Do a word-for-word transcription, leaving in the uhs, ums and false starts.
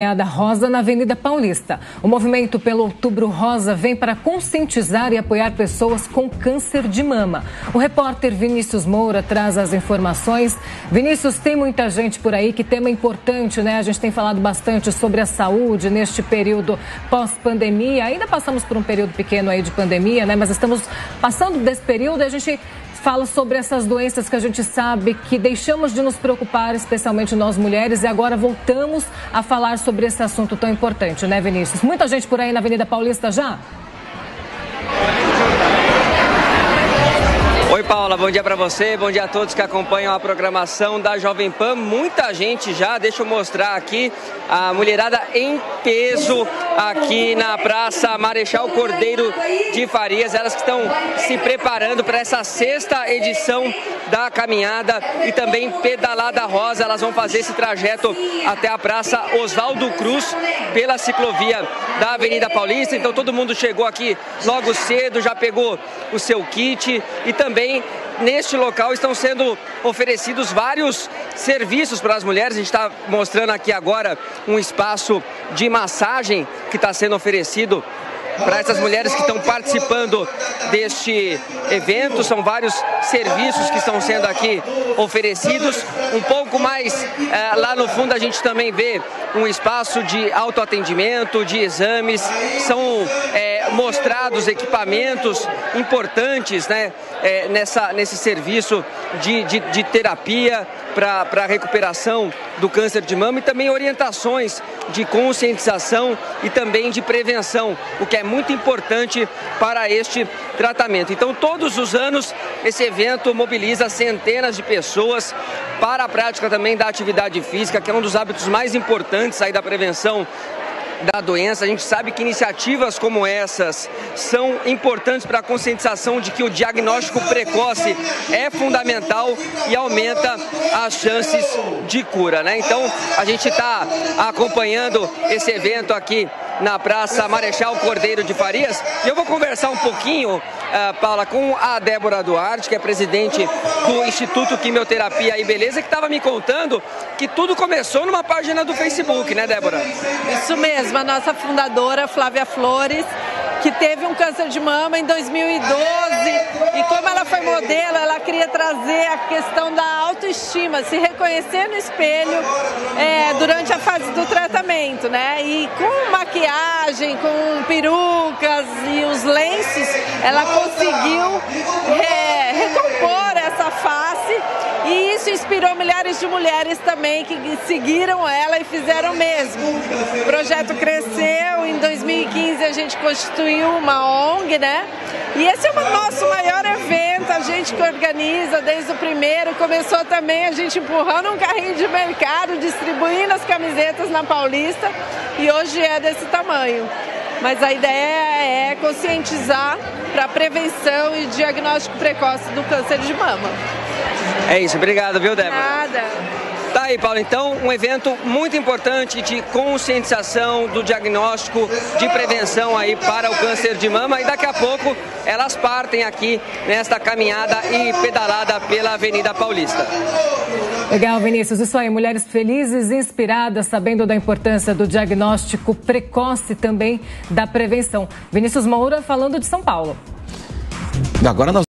Caminhada Rosa na Avenida Paulista. O movimento pelo Outubro Rosa vem para conscientizar e apoiar pessoas com câncer de mama. O repórter Vinícius Moura traz as informações. Vinícius, tem muita gente por aí, que tema importante, né? A gente tem falado bastante sobre a saúde neste período pós-pandemia. Ainda passamos por um período pequeno aí de pandemia, né? Mas estamos passando desse período e a gente fala sobre essas doenças que a gente sabe que deixamos de nos preocupar, especialmente nós mulheres, e agora voltamos a falar sobre esse assunto tão importante, né, Vinícius? Muita gente por aí na Avenida Paulista já? Oi, Paula, bom dia pra você, bom dia a todos que acompanham a programação da Jovem Pan. Muita gente já, deixa eu mostrar aqui, a mulherada em peso aqui na Praça Marechal Cordeiro de Farias. Elas que estão se preparando para essa sexta edição da caminhada e também pedalada rosa. Elas vão fazer esse trajeto até a Praça Oswaldo Cruz pela ciclovia da Avenida Paulista. Então todo mundo chegou aqui logo cedo, já pegou o seu kit e também neste local estão sendo oferecidos vários serviços para as mulheres. A gente está mostrando aqui agora um espaço de massagem que está sendo oferecido para essas mulheres que estão participando deste evento. São vários serviços que estão sendo aqui oferecidos. Um pouco mais é, lá no fundo a gente também vê um espaço de autoatendimento, de exames. São é, mostrados equipamentos importantes, né, é, nessa, nesse serviço de, de, de terapia para a recuperação do câncer de mama e também orientações de conscientização e também de prevenção, o que é muito importante para este tratamento. Então, todos os anos, esse evento mobiliza centenas de pessoas para a prática também da atividade física, que é um dos hábitos mais importantes aí da prevenção da doença. A gente sabe que iniciativas como essas são importantes para a conscientização de que o diagnóstico precoce é fundamental e aumenta as chances de cura, né? Então, a gente está acompanhando esse evento aqui na Praça Marechal Cordeiro de Farias. E eu vou conversar um pouquinho, uh, Paula, com a Débora Duarte, que é presidente do Instituto Quimioterapia e Beleza, que estava me contando que tudo começou numa página do Facebook, né, Débora? Isso mesmo, a nossa fundadora, Flávia Flores, que teve um câncer de mama em dois mil e doze. E como ela foi modelo, ela queria trazer a questão da autoestima, se reconhecer no espelho é, durante a fase do tratamento, né? E com maquiagem, com perucas e os lenços, ela conseguiu é, recompor essa face. E isso inspirou milhares de mulheres também que seguiram ela e fizeram o mesmo. O projeto cresceu, em dois mil e quinze a gente constituiu uma O N G, né? E esse é o nosso maior evento, a gente que organiza desde o primeiro. Começou também a gente empurrando um carrinho de mercado, distribuindo as camisetas na Paulista, e hoje é desse tamanho. Mas a ideia é conscientizar para a prevenção e diagnóstico precoce do câncer de mama. É isso, obrigado, viu, Débora? Nada. Tá aí, Paulo, então, um evento muito importante de conscientização, do diagnóstico, de prevenção aí para o câncer de mama. E daqui a pouco elas partem aqui nesta caminhada e pedalada pela Avenida Paulista. Legal, Vinícius. Isso aí, mulheres felizes, inspiradas, sabendo da importância do diagnóstico precoce, também da prevenção. Vinícius Moura falando de São Paulo. Agora nós